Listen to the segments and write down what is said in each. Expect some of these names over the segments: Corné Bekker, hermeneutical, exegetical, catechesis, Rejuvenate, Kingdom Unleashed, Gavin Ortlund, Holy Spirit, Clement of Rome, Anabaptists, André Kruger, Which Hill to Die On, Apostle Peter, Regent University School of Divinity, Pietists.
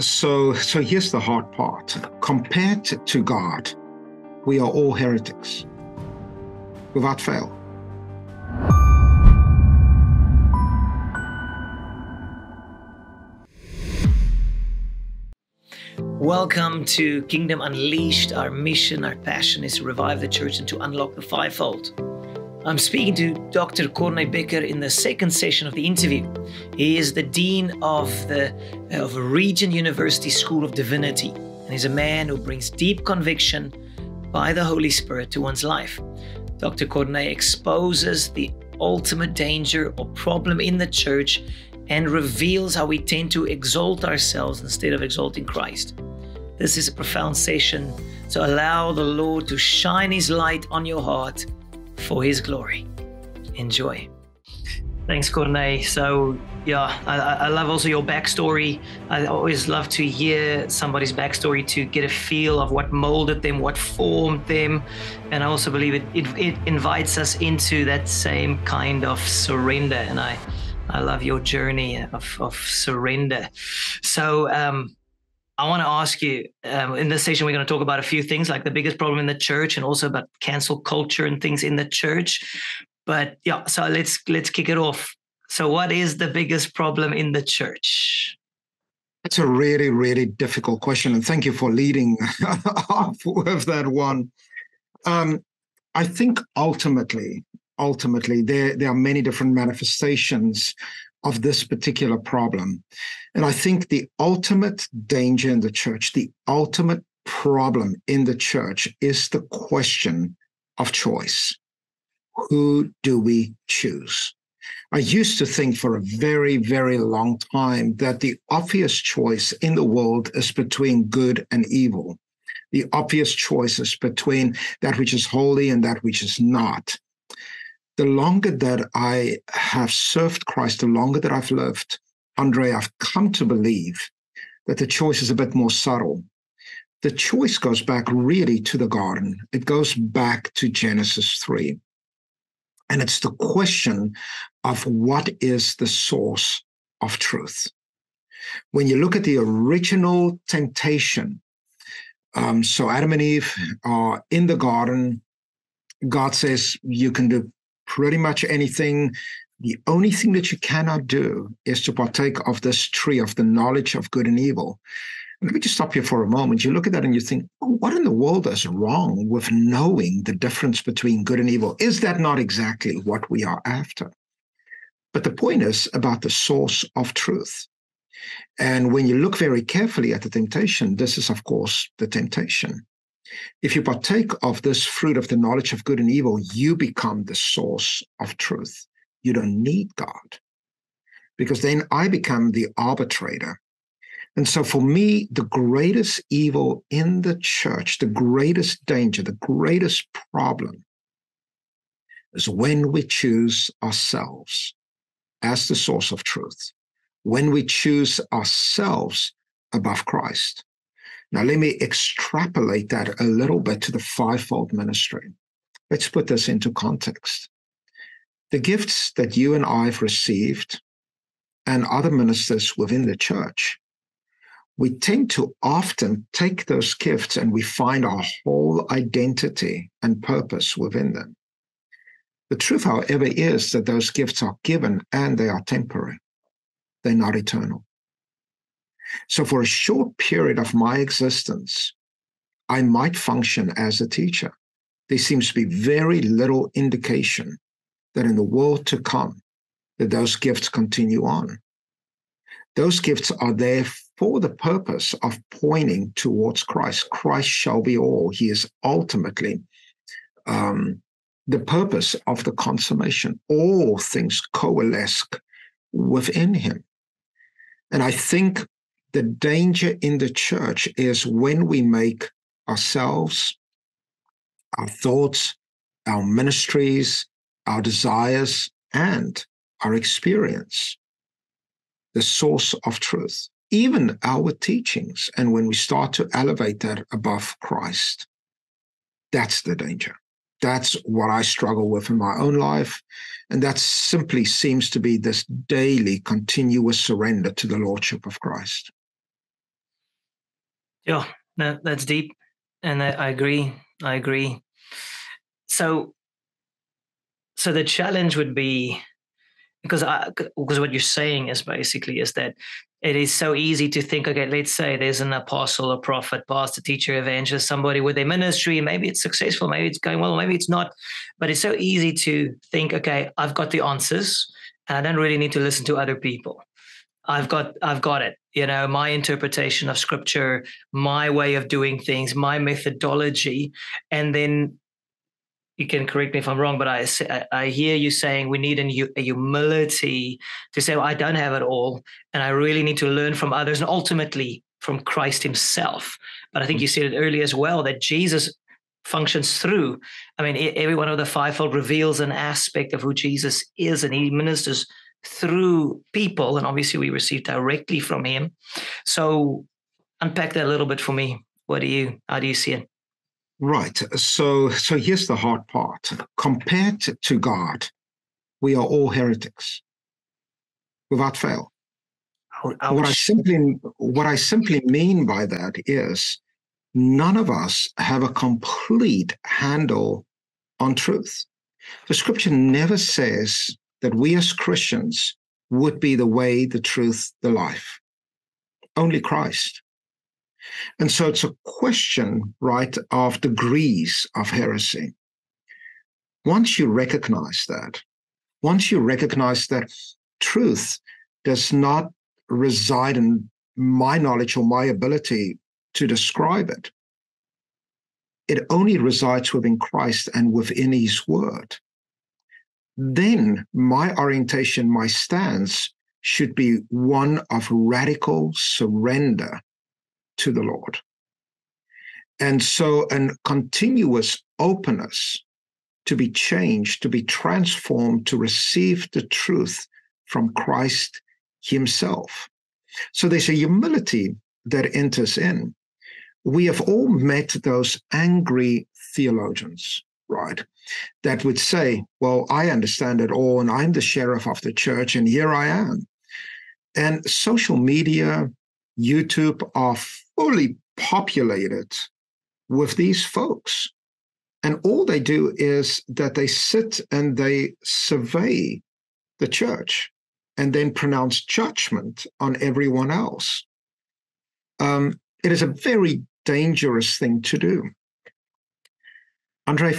So here's the hard part. Compared to God, we are all heretics, without fail. Welcome to Kingdom Unleashed. Our mission, our passion is to revive the church and to unlock the fivefold. I'm speaking to Dr. Corné Bekker in the second session of the interview. He is the Dean of the Regent University School of Divinity, and he's a man who brings deep conviction by the Holy Spirit to one's life. Dr. Corné exposes the ultimate danger or problem in the church and reveals how we tend to exalt ourselves instead of exalting Christ. This is a profound session, so allow the Lord to shine His light on your heart for His glory. Enjoy. Thanks, Corné. So, yeah, I love also your backstory. I always love to hear somebody's backstory to get a feel of what molded them, what formed them. And I also believe it invites us into that same kind of surrender. And I love your journey of surrender. So I want to ask you, in this session, we're going to talk about a few things like the biggest problem in the church and also about cancel culture and things in the church. But yeah, so let's kick it off. So what is the biggest problem in the church? That's a really, really difficult question. And thank you for leading off with that one. I think ultimately, there are many different manifestations of this particular problem. And I think the ultimate danger in the church, the ultimate problem in the church is the question of choice. Who do we choose? I used to think for a very, very long time that the obvious choice in the world is between good and evil. The obvious choice is between that which is holy and that which is not. The longer that I have served Christ, the longer that I've lived, André, I've come to believe that the choice is a bit more subtle. The choice goes back really to the garden. It goes back to Genesis 3. And it's the question of what is the source of truth. When you look at the original temptation, so Adam and Eve are in the garden. God says you can do pretty much anything. The only thing that you cannot do is to partake of this tree of the knowledge of good and evil. Let me just stop here for a moment. You look at that and you think, oh, what in the world is wrong with knowing the difference between good and evil? Is that not exactly what we are after? But the point is about the source of truth. And when you look very carefully at the temptation, this is, of course, the temptation. If you partake of this fruit of the knowledge of good and evil, you become the source of truth. You don't need God, because then I become the arbitrator. And so for me, the greatest evil in the church, the greatest danger, the greatest problem is when we choose ourselves as the source of truth, when we choose ourselves above Christ. Now, let me extrapolate that a little bit to the fivefold ministry. Let's put this into context. The gifts that you and I have received and other ministers within the church, we tend to often take those gifts and we find our whole identity and purpose within them. The truth, however, is that those gifts are given and they are temporary. They're not eternal. So for a short period of my existence, I might function as a teacher. There seems to be very little indication that in the world to come, that those gifts continue on. Those gifts are there for the purpose of pointing towards Christ. Christ shall be all. He is ultimately the purpose of the consummation. All things coalesce within him. And I think the danger in the church is when we make ourselves, our thoughts, our ministries, our desires, and our experience the source of truth, even our teachings. And when we start to elevate that above Christ, that's the danger. That's what I struggle with in my own life. And that simply seems to be this daily, continuous surrender to the Lordship of Christ. Yeah, that's deep. And I agree. So the challenge would be, because what you're saying is that it is so easy to think, okay, let's say there's an apostle, a prophet, pastor, teacher, evangelist, somebody with a ministry. Maybe it's successful, maybe it's going well, maybe it's not. But it's so easy to think, okay, I've got the answers and I don't really need to listen to other people. I've got it. You know, my interpretation of scripture, my way of doing things, my methodology. And then you can correct me if I'm wrong, but I hear you saying we need a humility to say, well, I don't have it all, and I really need to learn from others and ultimately from Christ himself. But I think you said it earlier as well, that Jesus functions through. I mean, every one of the fivefold reveals an aspect of who Jesus is, and he ministers through people, and obviously we receive directly from him. So unpack that a little bit for me. How do you see it? Right. So here's the hard part. Compared to God, we are all heretics, without fail. What I simply mean by that is none of us have a complete handle on truth. The scripture never says that we as Christians would be the way, the truth, the life. Only Christ. And so it's a question, right, of degrees of heresy. Once you recognize that truth does not reside in my knowledge or my ability to describe it, it only resides within Christ and within his word, then my orientation, my stance should be one of radical surrender to the Lord. And so a continuous openness to be changed, to be transformed, to receive the truth from Christ himself. So there's a humility that enters in. We have all met those angry theologians, right, that would say, well, I understand it all, and I'm the sheriff of the church, and here I am. And social media, YouTube are fully populated with these folks. And all they do is that they sit and they survey the church and then pronounce judgment on everyone else. It is a very dangerous thing to do. Andre,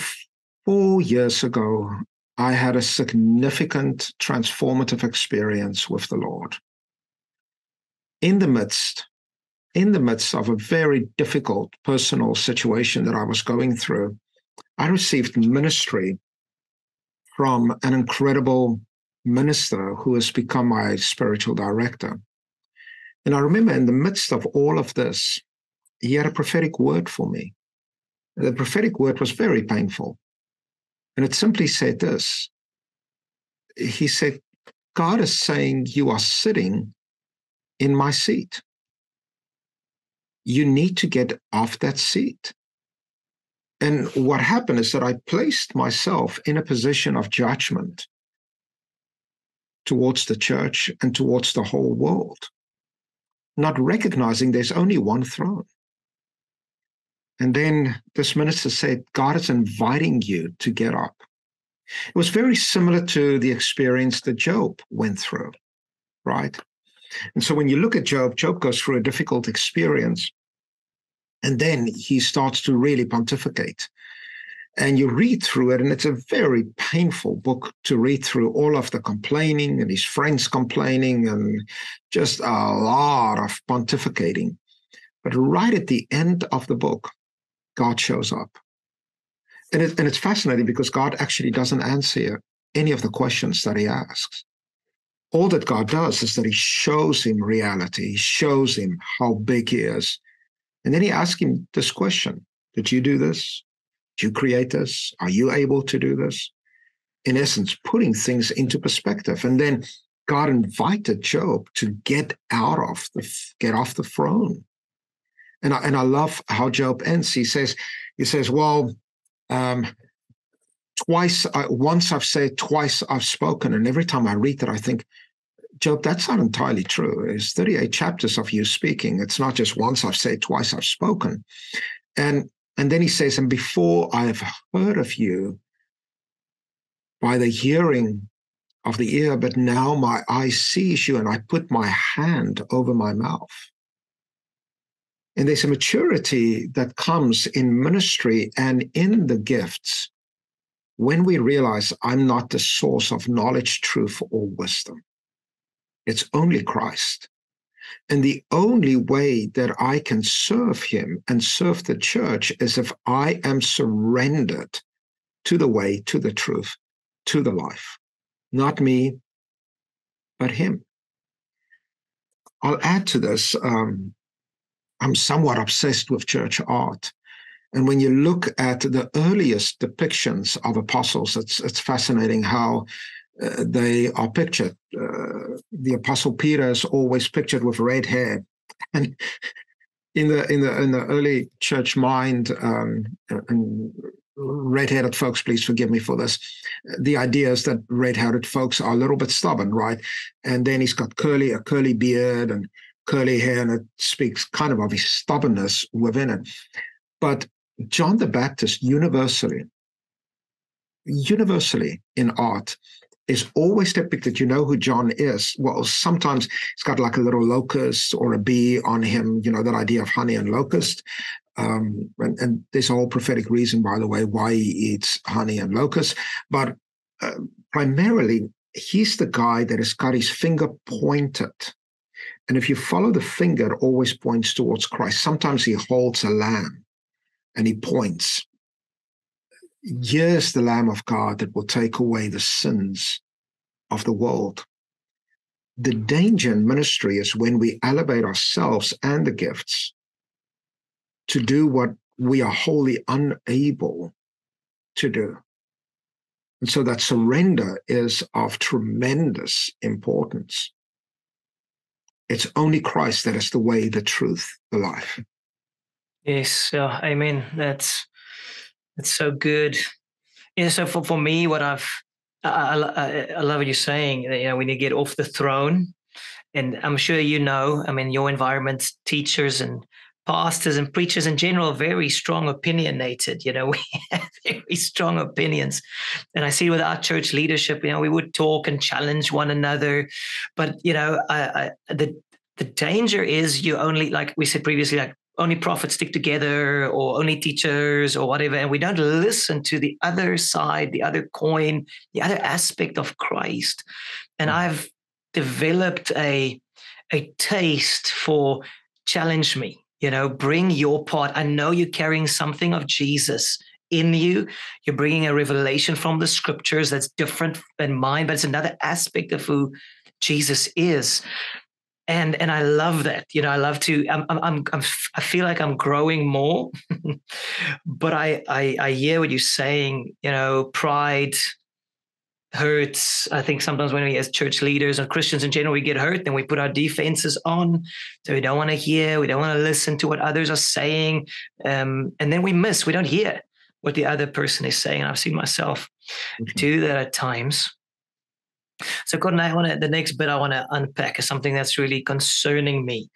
4 years ago, I had a significant transformative experience with the Lord. In the midst of a very difficult personal situation that I was going through, I received ministry from an incredible minister who has become my spiritual director. And I remember in the midst of all of this, he had a prophetic word for me. The prophetic word was very painful. And it simply said this. He said, God is saying you are sitting in my seat. You need to get off that seat. And what happened is that I placed myself in a position of judgment towards the church and towards the whole world, not recognizing there's only one throne. And then this minister said, God is inviting you to get up. It was very similar to the experience that Job went through, right? And so when you look at Job, Job goes through a difficult experience, and then he starts to really pontificate. And you read through it, and it's a very painful book to read through, all of the complaining and his friends complaining and just a lot of pontificating. But right at the end of the book, God shows up. And it's fascinating because God actually doesn't answer any of the questions that he asks. All that God does is that he shows him reality. He shows him how big he is. And then he asks him this question. Did you do this? Did you create this? Are you able to do this? In essence, putting things into perspective. And then God invited Job to get off the throne. And I love how Job ends. He says, well, once I've said, twice I've spoken. And every time I read that, I think, Job, that's not entirely true. There's 38 chapters of you speaking. It's not just once I've said, twice I've spoken. And then he says, and before I have heard of you by the hearing of the ear, but now my eye sees you and I put my hand over my mouth. And there's a maturity that comes in ministry and in the gifts when we realize I'm not the source of knowledge, truth, or wisdom. It's only Christ. And the only way that I can serve him and serve the church is if I am surrendered to the way, to the truth, to the life. Not me, but him. I'll add to this, I'm somewhat obsessed with church art. And when you look at the earliest depictions of apostles, it's fascinating how they are pictured. The Apostle Peter is always pictured with red hair. And in the early church mind, and red-headed folks, please forgive me for this, the idea is that red-headed folks are a little bit stubborn, right? And then he's got a curly beard and curly hair, and it speaks kind of his stubbornness within it. But John the Baptist universally in art is always depicted. You know who John is. Well, sometimes it's got like a little locust or a bee on him, you know, that idea of honey and locust. And there's a whole prophetic reason, by the way, why he eats honey and locusts. But primarily, he's the guy that has got his finger pointed. And if you follow the finger, it always points towards Christ. Sometimes he holds a lamb and he points. Here's the Lamb of God that will take away the sins of the world. The danger in ministry is when we elevate ourselves and the gifts to do what we are wholly unable to do. And so that surrender is of tremendous importance. It's only Christ that is the way, the truth, the life. Yes, amen. That's so good. Yeah, so for me, what I love what you're saying, that, you know, we need to get off the throne. And I'm sure you know, I mean, your environment, teachers and pastors and preachers in general, very strong opinionated, you know, we have very strong opinions. And I see with our church leadership, you know, we would talk and challenge one another. But, you know, the danger is you only, like we said previously, like only prophets stick together or only teachers or whatever. And we don't listen to the other side, the other coin, the other aspect of Christ. And I've developed a taste for challenge me. You know, bring your part. I know you're carrying something of Jesus in you. You're bringing a revelation from the scriptures that's different than mine, but it's another aspect of who Jesus is. And I love that. You know, I love to. I feel like I'm growing more, but I hear what you're saying. You know, pride hurts. I think sometimes when we as church leaders and Christians in general, we get hurt, then we put our defenses on. So we don't want to hear, we don't want to listen to what others are saying. And then we don't hear what the other person is saying. And I've seen myself do that at times. So Corné, the next bit I want to unpack is something that's really concerning me,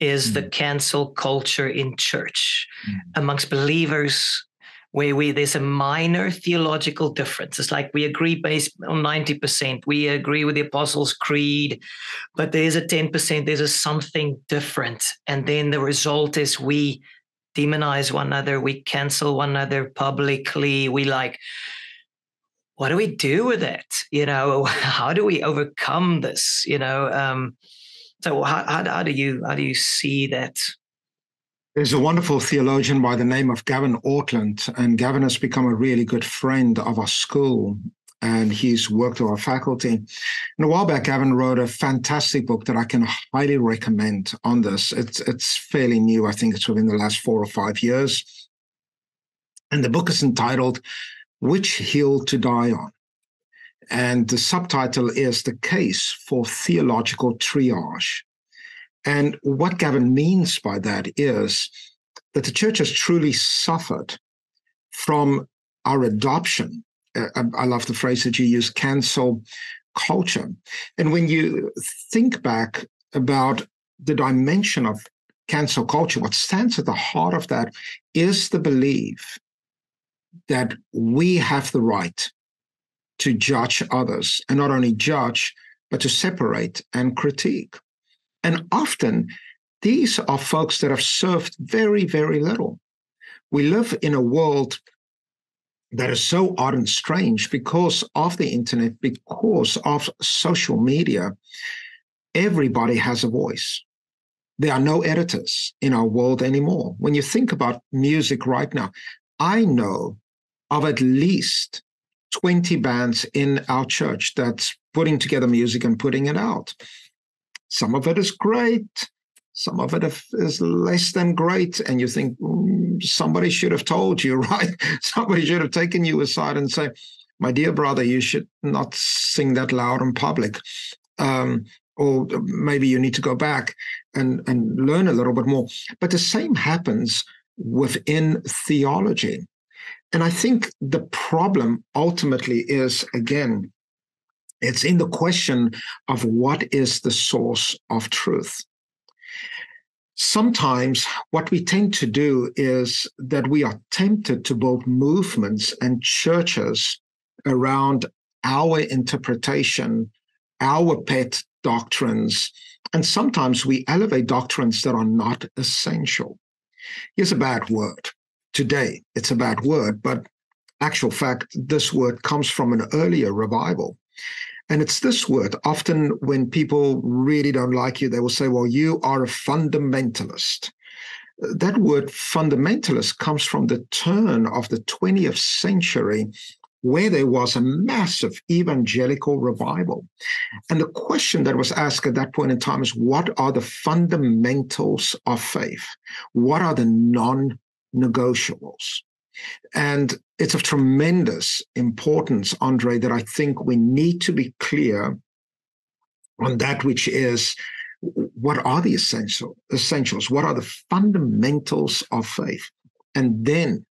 is the cancel culture in church amongst believers, where there's a minor theological difference. It's like we agree based on 90%. We agree with the Apostles' Creed, but there's a 10%, there's a something different. And then the result is we demonize one another, we cancel one another publicly. We like, what do we do with it? You know, how do we overcome this? You know, so how do you see that? There's a wonderful theologian by the name of Gavin Ortlund, and Gavin has become a really good friend of our school, and he's worked with our faculty. And a while back, Gavin wrote a fantastic book that I can highly recommend on this. It's fairly new. I think it's within the last 4 or 5 years. And the book is entitled, Which Hill to Die On? And the subtitle is The Case for Theological Triage. And what Gavin means by that is that the church has truly suffered from our adoption. I love the phrase that you use, cancel culture. And when you think back about the dimension of cancel culture, what stands at the heart of that is the belief that we have the right to judge others, and not only judge, but to separate and critique. And often, these are folks that have served very, very little. We live in a world that is so odd and strange because of the internet, because of social media. Everybody has a voice. There are no editors in our world anymore. When you think about music right now, I know of at least 20 bands in our church that's putting together music and putting it out. Some of it is great. Some of it is less than great. And you think, somebody should have told you, right? Somebody should have taken you aside and say, my dear brother, you should not sing that loud in public. Or maybe you need to go back and learn a little bit more. But the same happens within theology. And I think the problem ultimately is, again, it's in the question of what is the source of truth. Sometimes what we tend to do is that we are tempted to build movements and churches around our interpretation, our pet doctrines, and sometimes we elevate doctrines that are not essential. Here's a bad word. Today, it's a bad word, but actual fact, this word comes from an earlier revival. And it's this word. Often when people really don't like you, they will say, well, you are a fundamentalist. That word fundamentalist comes from the turn of the 20th century, where there was a massive evangelical revival. And the question that was asked at that point in time is, what are the fundamentals of faith? What are the non-negotiables? And it's of tremendous importance, André, that I think we need to be clear on that, which is, what are the essentials? What are the fundamentals of faith? And then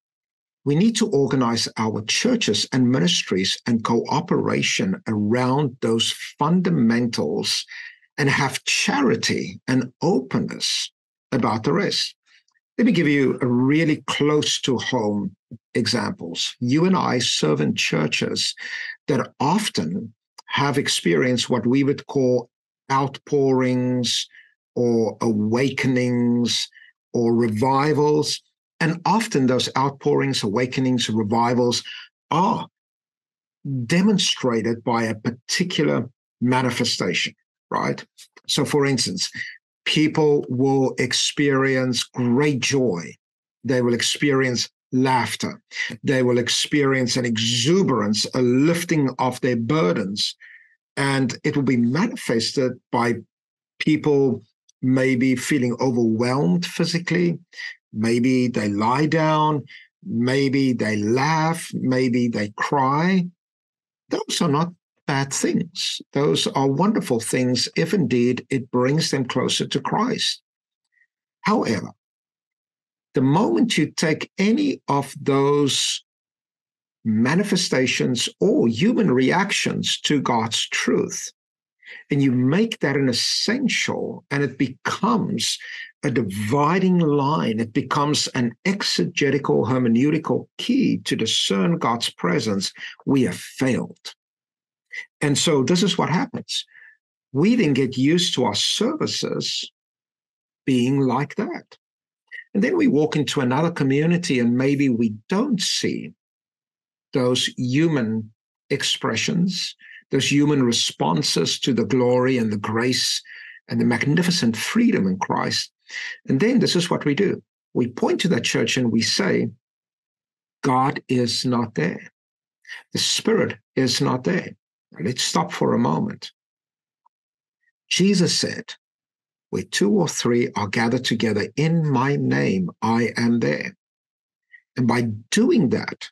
we need to organize our churches and ministries and cooperation around those fundamentals and have charity and openness about the rest. Let me give you a really close to home examples. You and I serve in churches that often have experienced what we would call outpourings or awakenings or revivals. And often those outpourings, awakenings, revivals are demonstrated by a particular manifestation, right? So for instance, people will experience great joy. They will experience laughter. They will experience an exuberance, a lifting of their burdens. And it will be manifested by people maybe feeling overwhelmed physically. Maybe they lie down. Maybe they laugh. Maybe they cry. Those are not bad things. Those are wonderful things if indeed it brings them closer to Christ. However, the moment you take any of those manifestations or human reactions to God's truth, and you make that an essential, and it becomes a dividing line, it becomes an exegetical, hermeneutical key to discern God's presence, we have failed. And so this is what happens. We then get used to our services being like that. And then we walk into another community and maybe we don't see those human expressions, those human responses to the glory and the grace and the magnificent freedom in Christ. And then this is what we do. We point to that church and we say, God is not there. The Spirit is not there. Let's stop for a moment. Jesus said, where two or three are gathered together in my name, I am there. And by doing that,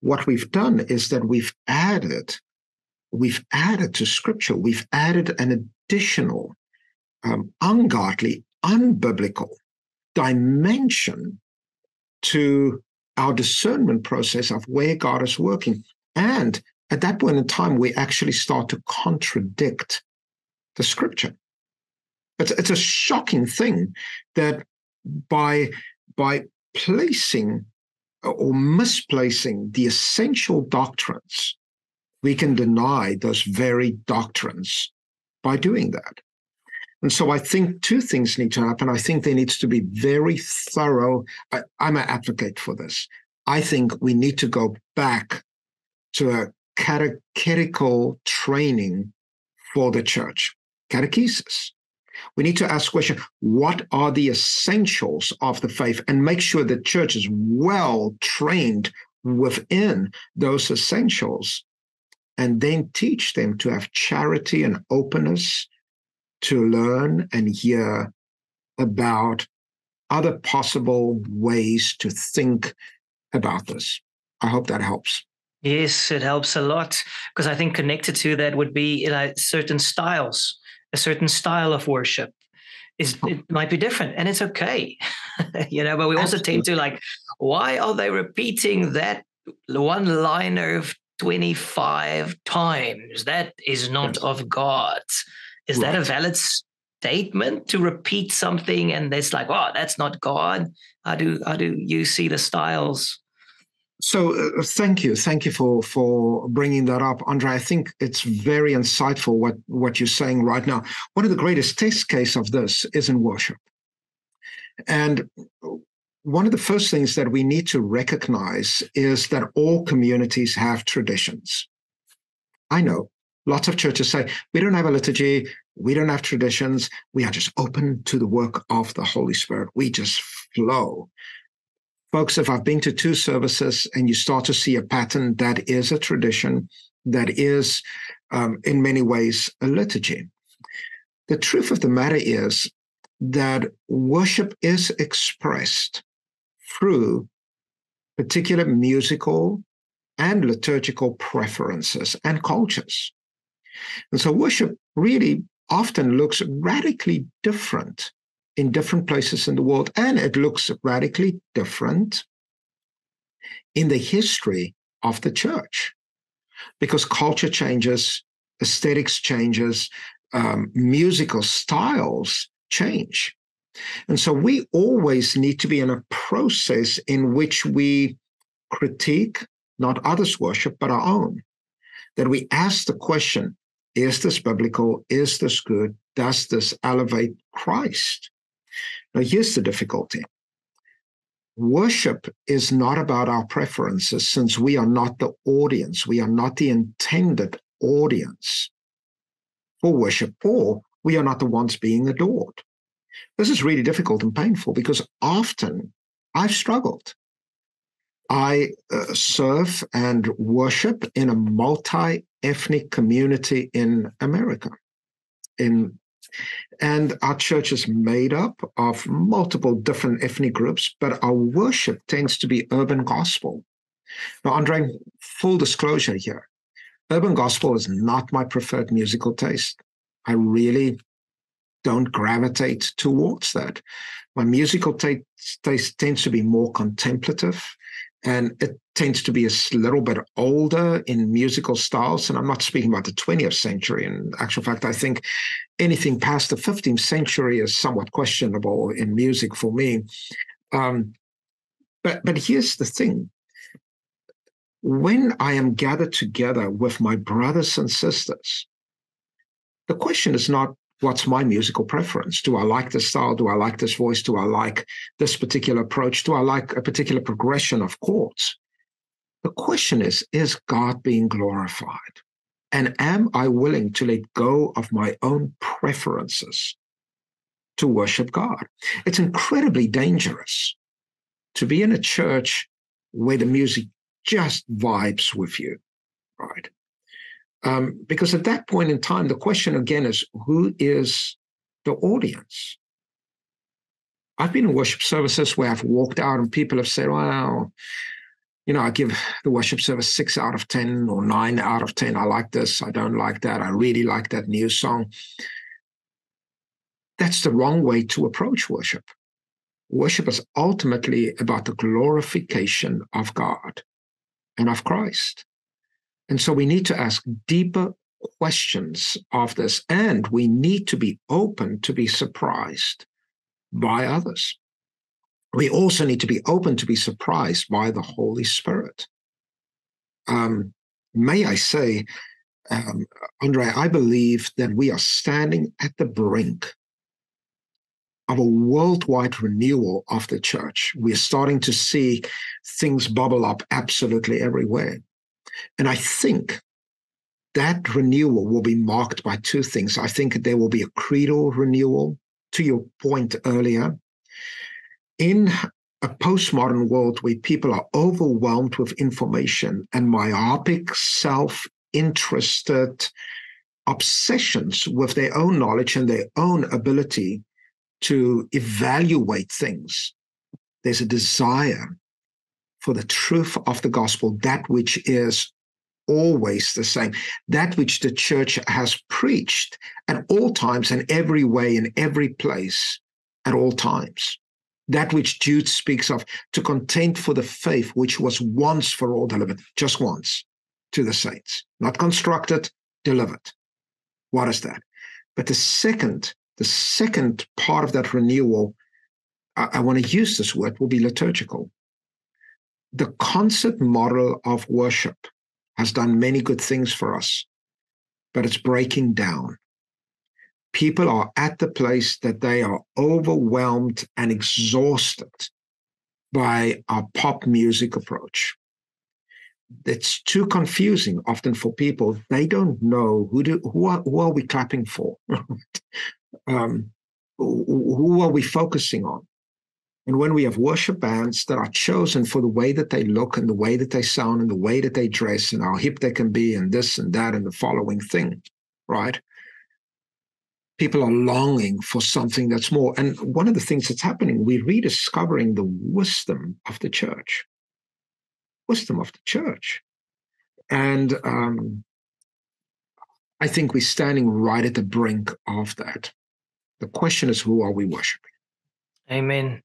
what we've done is that we've added to Scripture, we've added an additional ungodly, unbiblical dimension to our discernment process of where God is working. And at that point in time, we actually start to contradict the scripture. It's a shocking thing that by placing or misplacing the essential doctrines, we can deny those very doctrines by doing that. And so I think two things need to happen. I think there needs to be very thorough. I'm an advocate for this. I think we need to go back to a catechetical training for the church, catechesis. We need to ask the question, what are the essentials of the faith, and make sure the church is well trained within those essentials, and then teach them to have charity and openness to learn and hear about other possible ways to think about this. I hope that helps. Yes, it helps a lot, because I think connected to that would be, you know, certain styles. A certain style of worship it might be different, and it's okay, you know, but we also tend to like, why are they repeating that one liner of 25 times? That is not of God. Is that a valid statement to repeat something? And it's like, oh, that's not God. How do you see the styles? So thank you for bringing that up, André. I think it's very insightful what you're saying right now. One of the greatest test case of this is in worship. And one of the first things that we need to recognize is that all communities have traditions. I know lots of churches say, we don't have a liturgy, we don't have traditions, we are just open to the work of the Holy Spirit. We just flow. Folks, if I've been to two services and you start to see a pattern, that is a tradition, that is, in many ways, a liturgy. The truth of the matter is that worship is expressed through particular musical and liturgical preferences and cultures. And so worship really often looks radically different in different places in the world, and it looks radically different in the history of the church, because culture changes, aesthetics changes, musical styles change. And so we always need to be in a process in which we critique not others' worship, but our own, that we ask the question, is this biblical? Is this good? Does this elevate Christ? Now, here's the difficulty. Worship is not about our preferences, since we are not the audience. We are not the intended audience for worship, or we are not the ones being adored. This is really difficult and painful, because often I've struggled. I serve and worship in a multi-ethnic community in America, and our church is made up of multiple different ethnic groups, but our worship tends to be urban gospel. Now, André, full disclosure here, urban gospel is not my preferred musical taste. I really don't gravitate towards that. My musical taste tends to be more contemplative, and it tends to be a little bit older in musical styles. And I'm not speaking about the 20th century. In actual fact, I think anything past the 15th century is somewhat questionable in music for me. But here's the thing. When I am gathered together with my brothers and sisters, the question is not, what's my musical preference? Do I like this style? Do I like this voice? Do I like this particular approach? Do I like a particular progression of chords? The question is God being glorified? And am I willing to let go of my own preferences to worship God? It's incredibly dangerous to be in a church where the music just vibes with you, right? Because at that point in time, the question again is, who is the audience? I've been in worship services where I've walked out and people have said, well, you know, I give the worship service 6 out of 10 or 9 out of 10. I like this. I don't like that. I really like that new song. That's the wrong way to approach worship. Worship is ultimately about the glorification of God and of Christ. And so we need to ask deeper questions of this, and we need to be open to be surprised by others. We also need to be open to be surprised by the Holy Spirit. May I say, André, I believe that we are standing at the brink of a worldwide renewal of the church. We're starting to see things bubble up absolutely everywhere. And I think that renewal will be marked by two things. I think there will be a creedal renewal, to your point earlier. In a postmodern world where people are overwhelmed with information and myopic, self-interested obsessions with their own knowledge and their own ability to evaluate things, there's a desire for the truth of the gospel, that which is always the same, that which the church has preached at all times and every way in every place at all times. That which Jude speaks of, to contend for the faith which was once for all delivered, just once, to the saints. Not constructed, delivered. What is that? But the second part of that renewal, I want to use this word, will be liturgical. The concert model of worship has done many good things for us, but it's breaking down. People are at the place that they are overwhelmed and exhausted by our pop music approach. It's too confusing often for people. They don't know who are we clapping for? Who are we focusing on? And when we have worship bands that are chosen for the way that they look and the way that they sound and the way that they dress and how hip they can be and this and that and the following thing, right? People are longing for something that's more. And one of the things that's happening, we're rediscovering the wisdom of the church. Wisdom of the church. And I think we're standing right at the brink of that. The question is, who are we worshiping? Amen.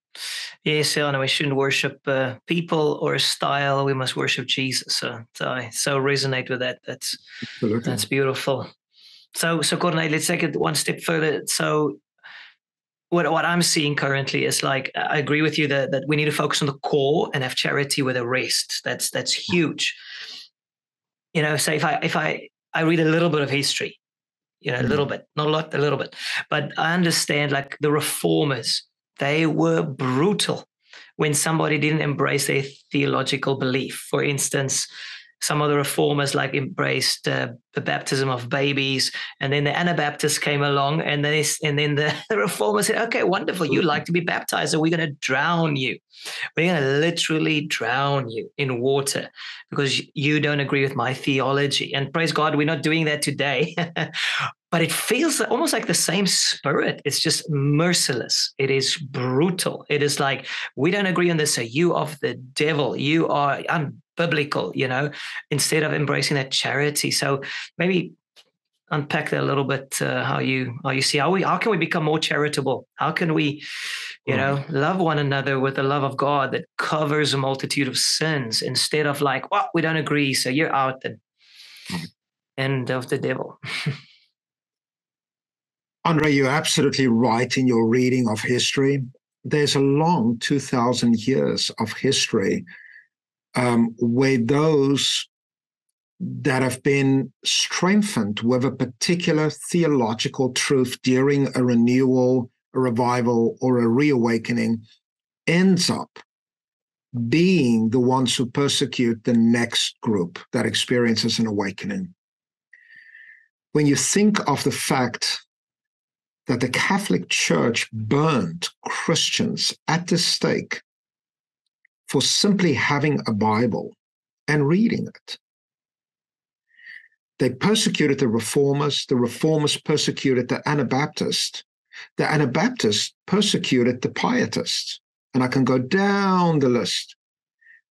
Yes, Eleanor, we shouldn't worship people or a style. We must worship Jesus. So I so resonate with that. That's beautiful. So Corné, let's take it one step further. So what I'm seeing currently is, like, I agree with you that we need to focus on the core and have charity with the rest. That's huge. You know, so if I read a little bit of history, you know, a little bit, not a lot, a little bit, but I understand, like, the reformers, they were brutal when somebody didn't embrace their theological belief. For instance, some of the reformers, like, embraced the baptism of babies, and then the Anabaptists came along, and then the reformers said, okay, wonderful, you like to be baptized, so we're going to drown you. We're going to literally drown you in water because you don't agree with my theology. And praise God, we're not doing that today. But it feels almost like the same spirit. It's just merciless. It is brutal. It is like, we don't agree on this, so you are the devil. You are unbiblical, you know, instead of embracing that charity. So maybe unpack that a little bit, how you see, how can we become more charitable? How can we, you know, love one another with the love of God that covers a multitude of sins, instead of like, well, we don't agree, so you're out then. End of the devil. André, you're absolutely right in your reading of history. There's a long 2,000 years of history where those that have been strengthened with a particular theological truth during a renewal, a revival, or a reawakening ends up being the ones who persecute the next group that experiences an awakening. When you think of the fact that the Catholic Church burned Christians at the stake for simply having a Bible and reading it. They persecuted the Reformers persecuted the Anabaptists persecuted the Pietists, and I can go down the list.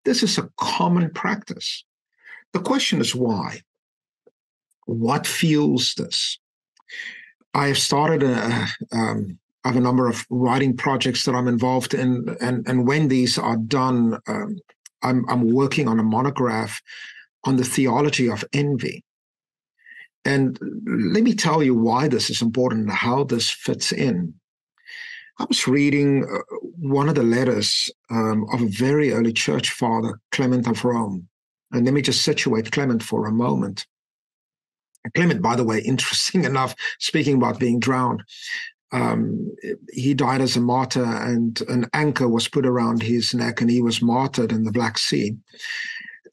This is a common practice. The question is why? What fuels this? I have started a number of writing projects that I'm involved in, and when these are done, I'm working on a monograph on the theology of envy. And let me tell you why this is important and how this fits in. I was reading one of the letters of a very early church father, Clement of Rome. And let me just situate Clement for a moment. Clement, by the way, interesting enough, speaking about being drowned, he died as a martyr, and an anchor was put around his neck, and he was martyred in the Black Sea.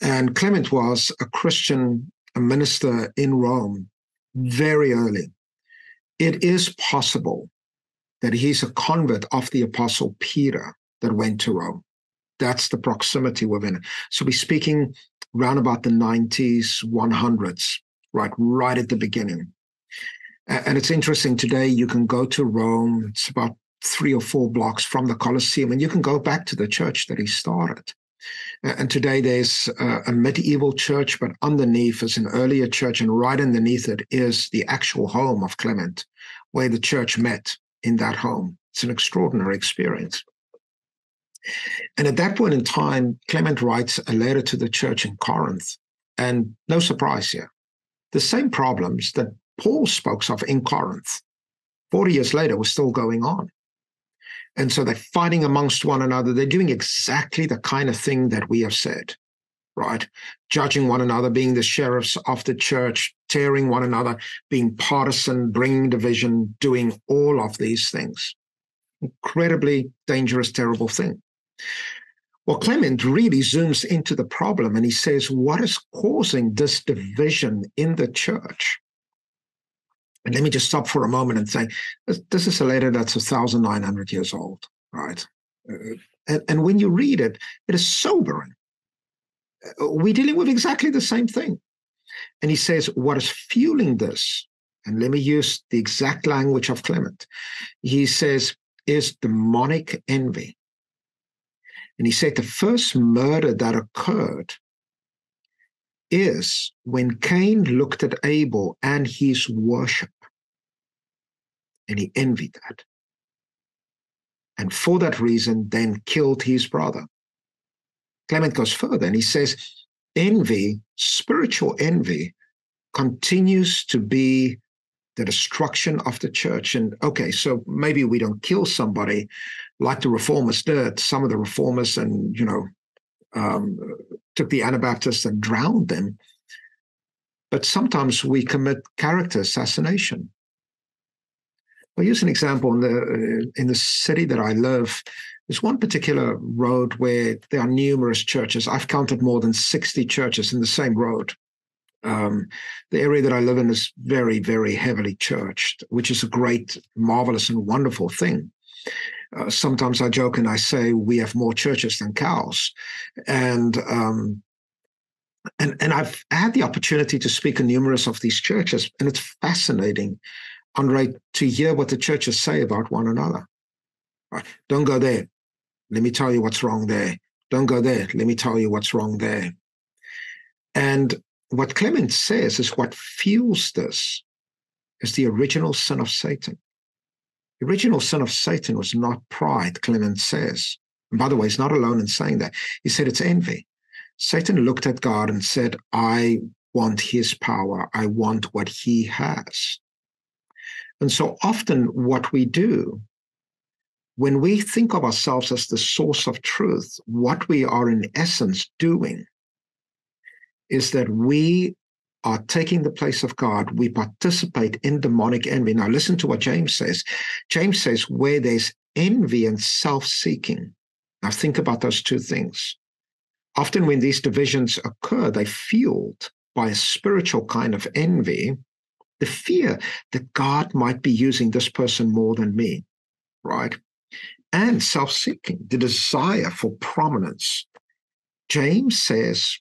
And Clement was a Christian, a minister in Rome very early. It is possible that he's a convert of the Apostle Peter that went to Rome. That's the proximity within it. So we're speaking round about the 90s, 100s, right at the beginning. And it's interesting, today you can go to Rome, it's about 3 or 4 blocks from the Colosseum, and you can go back to the church that he started. And today there's a medieval church, but underneath is an earlier church, and right underneath it is the actual home of Clement, where the church met in that home. It's an extraordinary experience. And at that point in time, Clement writes a letter to the church in Corinth, and no surprise here, the same problems that Paul spoke of in Corinth 40 years later were still going on. And so they're fighting amongst one another. They're doing exactly the kind of thing that we have said, right? Judging one another, being the sheriffs of the church, tearing one another, being partisan, bringing division, doing all of these things. Incredibly dangerous, terrible thing. Well, Clement really zooms into the problem and he says, what is causing this division in the church? And let me just stop for a moment and say, this is a letter that's 1,900 years old, right? And when you read it, it is sobering. We're dealing with exactly the same thing. And he says, what is fueling this? And let me use the exact language of Clement. He says, is demonic envy. And he said, the first murder that occurred is when Cain looked at Abel and his worship, and he envied that. And for that reason, then killed his brother. Clement goes further and he says, envy, spiritual envy, continues to be the destruction of the church. And okay, so maybe we don't kill somebody like the reformers did, some of the reformers, and, you know, took the Anabaptists and drowned them. But sometimes we commit character assassination. I'll use an example. In the city that I live, there's one particular road where there are numerous churches. I've counted more than 60 churches in the same road. The area that I live in is very, very heavily churched, which is a great, marvelous, and wonderful thing. Sometimes I joke and I say we have more churches than cows. And I've had the opportunity to speak in numerous of these churches, and it's fascinating, André, to hear what the churches say about one another. Right. Don't go there. Let me tell you what's wrong there. Don't go there. Let me tell you what's wrong there. And what Clement says is what fuels this is the original sin of Satan. The original sin of Satan was not pride, Clement says. And by the way, he's not alone in saying that. He said it's envy. Satan looked at God and said, I want his power. I want what he has. And so often what we do, when we think of ourselves as the source of truth, what we are in essence doing is that we are taking the place of God. We participate in demonic envy. Now listen to what James says. James says, where there's envy and self-seeking. Now think about those two things. Often when these divisions occur, they're fueled by a spiritual kind of envy, the fear that God might be using this person more than me, right? And self-seeking, the desire for prominence. James says,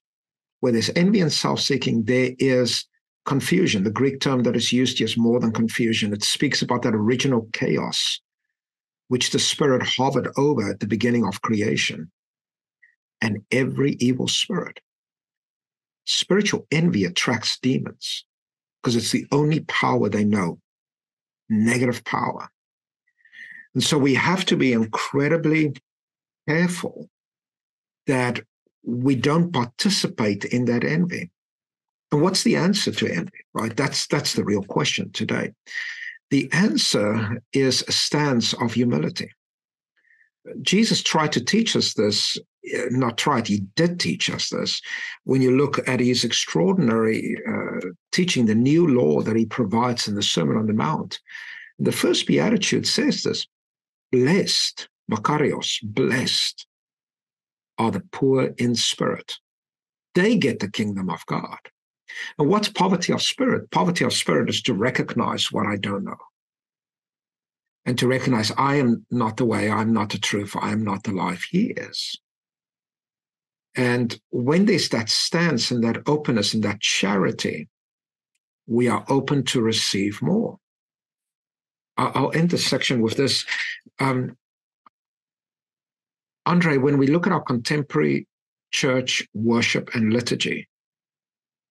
where there's envy and self-seeking, there is confusion. The Greek term that is used here is more than confusion. It speaks about that original chaos, which the Spirit hovered over at the beginning of creation, and every evil spirit. Spiritual envy attracts demons because it's the only power they know, negative power. And so we have to be incredibly careful that we don't participate in that envy. And what's the answer to envy, right? That's the real question today. The answer is a stance of humility. Jesus tried to teach us this, not tried, he did teach us this. When you look at his extraordinary teaching, the new law that he provides in the Sermon on the Mount, the first Beatitude says this: blessed, Makarios, blessed are the poor in spirit. They get the kingdom of God. And what's poverty of spirit? Poverty of spirit is to recognize what I don't know. And to recognize I am not the way, I'm not the truth, I am not the life, he is. And when there's that stance and that openness and that charity, we are open to receive more. I'll end this section with this. André, when we look at our contemporary church worship and liturgy,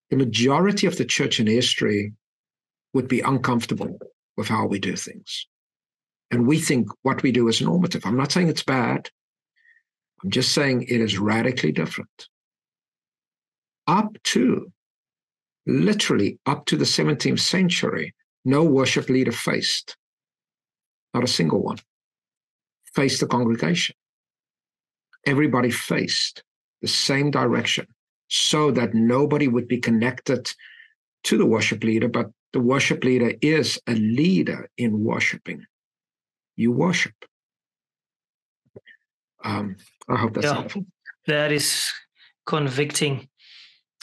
the majority of the church in history would be uncomfortable with how we do things. And we think what we do is normative. I'm not saying it's bad. I'm just saying it is radically different. Literally up to the 17th century, no worship leader faced, not a single one, faced the congregation. Everybody faced the same direction so that nobody would be connected to the worship leader, but the worship leader is a leader in worshiping. You worship. I hope that's helpful. That is convicting.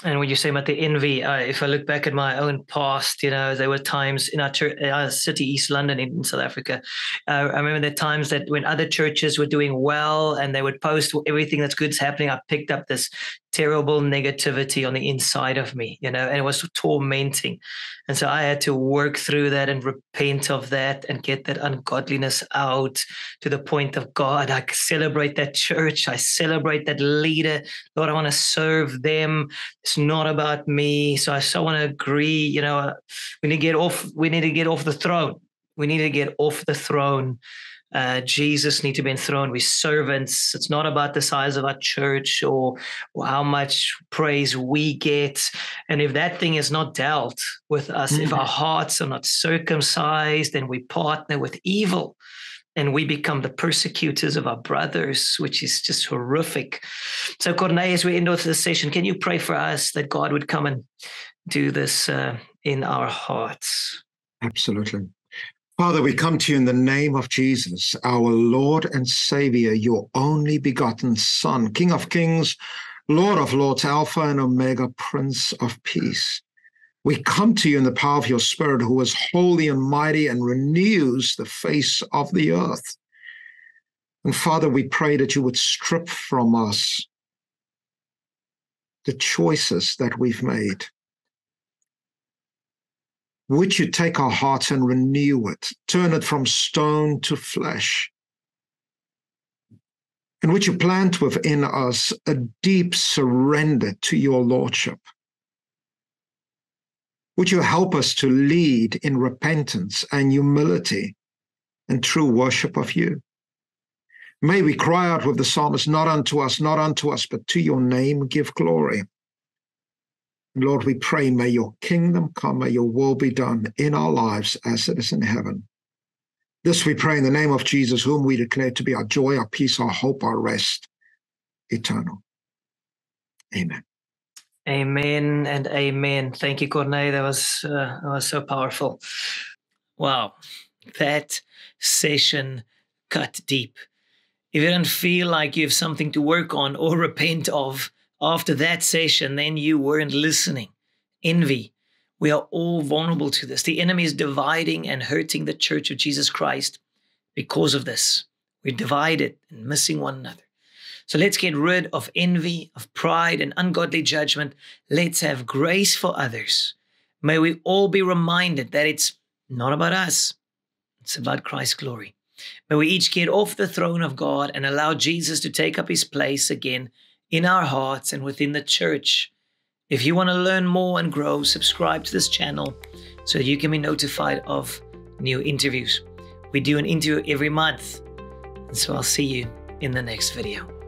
And when you say about the envy, if I look back at my own past, you know, there were times in our city, East London in South Africa. I remember there were times that when other churches were doing well and they would post everything that's good's happening, I picked up this terrible negativity on the inside of me, you know, and it was tormenting. And so I had to work through that and repent of that and get that ungodliness out to the point of God. I celebrate that church. I celebrate that leader. Lord, I want to serve them. It's not about me. So I so want to agree, you know, we need to get off the throne. We need to get off the throne. Jesus needs to be enthroned. We're servants. It's not about the size of our church or how much praise we get. And if that thing is not dealt with us, if our hearts are not circumcised, then we partner with evil and we become the persecutors of our brothers, which is just horrific. So, Corné, as we end off this session, can you pray for us that God would come and do this in our hearts? Absolutely. Father, we come to you in the name of Jesus, our Lord and Savior, your only begotten Son, King of Kings, Lord of Lords, Alpha and Omega, Prince of Peace. We come to you in the power of your Spirit, who is holy and mighty and renews the face of the earth. And Father, we pray that you would strip from us the choices that we've made. Would you take our hearts and renew it, turn it from stone to flesh? And would you plant within us a deep surrender to your Lordship? Would you help us to lead in repentance and humility and true worship of you? May we cry out with the psalmist, not unto us, not unto us, but to your name give glory. Lord, we pray, may your kingdom come, may your will be done in our lives as it is in heaven. This we pray in the name of Jesus, whom we declare to be our joy, our peace, our hope, our rest, eternal. Amen. Amen and amen. Thank you, Corné. That was so powerful. Wow, that session cut deep. If you don't feel like you have something to work on or repent of, after that session, then you weren't listening. Envy. We are all vulnerable to this. The enemy is dividing and hurting the church of Jesus Christ because of this. We're divided and missing one another. So let's get rid of envy, of pride, and ungodly judgment. Let's have grace for others. May we all be reminded that it's not about us. It's about Christ's glory. May we each get off the throne of God and allow Jesus to take up his place again in our hearts and within the church. If you want to learn more and grow, subscribe to this channel so you can be notified of new interviews. We do an interview every month. And so I'll see you in the next video.